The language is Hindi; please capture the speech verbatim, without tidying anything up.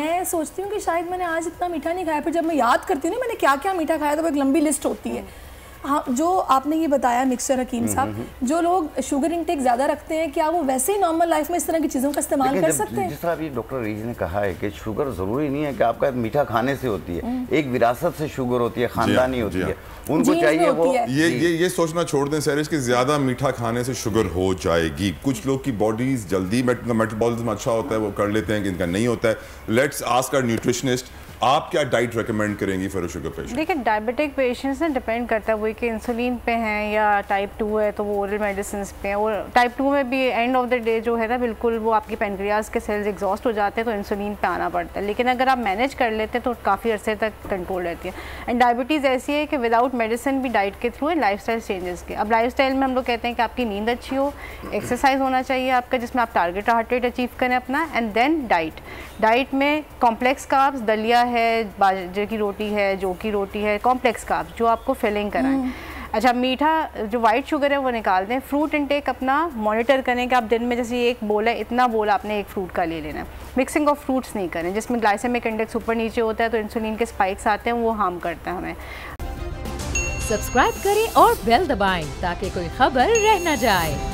मैं सोचती हूँ कि शायद मैंने आज इतना मीठा नहीं खाया, फिर जब मैं याद करती हूँ ना मैंने क्या क्या मीठा खाया तो एक लंबी लिस्ट होती है। हाँ, जो आपने ये बताया मिक्सचर हकीम साहब, जो लोग शुगर इंटेक ज़्यादा रखते हैं क्या वो वैसे ही नॉर्मल लाइफ में इस तरह की चीज़ों का इस्तेमाल कर सकते हैं? जिस तरह अभी डॉक्टर रीज ने कहा है कि शुगर ज़रूरी नहीं है कि आपका मीठा खाने से होती है, एक विरासत से शुगर होती है, खानदानी होती है, उनको चाहिए वो ये ये ये सोचना छोड़ दें सैरिश कि ज़्यादा मीठा खाने से शुगर हो जाएगी। कुछ लोग की बॉडीज जल्दी मेटाबॉलिज्म अच्छा होता है वो कर लेते हैं, जिनका नहीं होता है। लेट्स आस्क आवर न्यूट्रिशनिस्ट, आप क्या डाइट रेकमेंड करेंगी फॉर शुगर पेशेंट? देखिए डायबिटिक पेशेंट्स ना डिपेंड करता है वो कि इंसुलिन पे हैं या टाइप टू है तो वो ओरल मेडिसिन पे हैं, और टाइप टू में भी एंड ऑफ द डे जो है ना बिल्कुल वो आपकी पेनक्रियाज के सेल्स एग्जॉस्ट हो जाते हैं तो इंसुलिन पे आना पड़ता है। लेकिन अगर आप मैनेज कर लेते हैं तो काफ़ी अर्से तक कंट्रोल रहती है। एंड डायबिटीज़ ऐसी है कि विदाउट मेडिसिन भी डाइट के थ्रू है, लाइफ स्टाइल चेंजेस के। अब लाइफ स्टाइल में हम लोग कहते हैं कि आपकी नींद अच्छी हो, एक्सरसाइज होना चाहिए आपका जिसमें आप टारगेट हार्ट रेट अचीव करें अपना, एंड देन डाइट। डाइट में कॉम्प्लेक्स कार्ब्स, दलिया है, बाजरे की रोटी है, जो की रोटी है, कॉम्प्लेक्स कार्ब्स जो आपको फिलिंग कराएं। अच्छा, मीठा जो वाइट शुगर है वो निकाल दें। फ्रूट इनटेक अपना मॉनिटर करें कि आप दिन में जैसे एक बोल है इतना बोल आपने एक फ्रूट का ले लेना है। मिक्सिंग ऑफ फ्रूट्स नहीं करें जिसमें ग्लाइसेमिक इंडेक्स ऊपर नीचे होता है तो इंसुलिन के स्पाइक्स आते हैं, वो हार्म करता है हमें। सब्सक्राइब करें और बेल दबाएं ताकि कोई खबर रह न जाए।